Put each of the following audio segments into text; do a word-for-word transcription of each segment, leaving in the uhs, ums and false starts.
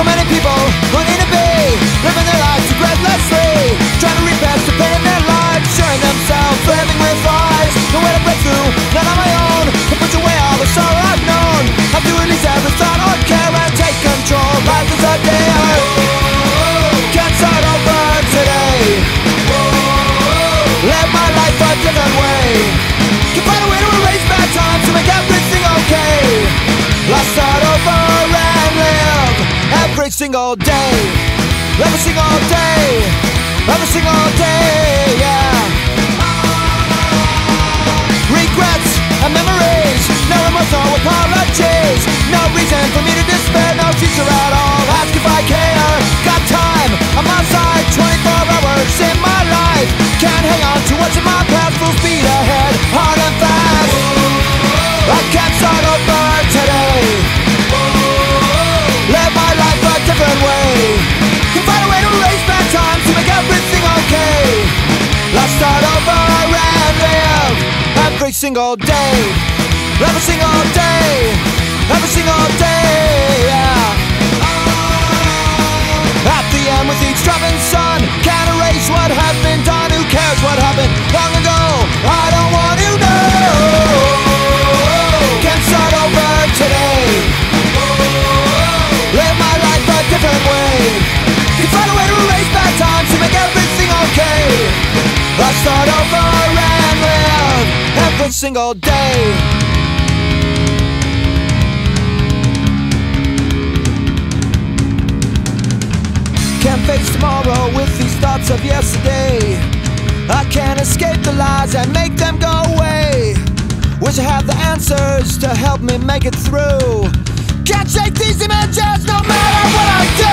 So many people running away, living their lives regretlessly, trying to reach past the pain in their lives, sharing themselves, living with lies. No way to break through, not on my own, to push away all the sorrow I've known. Have to release every thought or care and take control. Life is a dare. Can't start over today. Live my life a different way. Can find a way to erase bad times to make everything okay. Let's start over and live every single day. Every single day. Every single day, yeah. Regrets and memories, no remorse, no apologies, no reason for me to despair, no future at all. Ask if I care. Got time on my side, twenty-four hours in my life. Can't hang on to what's in my past. Full speed ahead, hard and fast. I can't start over today. Live my life a different way. Can find a way to erase bad times to make everything okay. Let's start over and live every single day. Every single day. Every single day, yeah. Oh. At the end with each dropping sun, can't erase what has been done. Who cares what happened long ago? I don't want to know. Can't start over today. Live my life a different way. Can find a way to erase bad times to make everything okay. Let's start over and live every single day. Can't face tomorrow with these thoughts of yesterday. I can't escape the lies and make them go away. Wish I had the answers to help me make it through. Can't shake these images no matter what I do.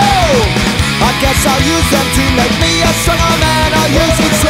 I guess I'll use them to make me a stronger man. I'll use each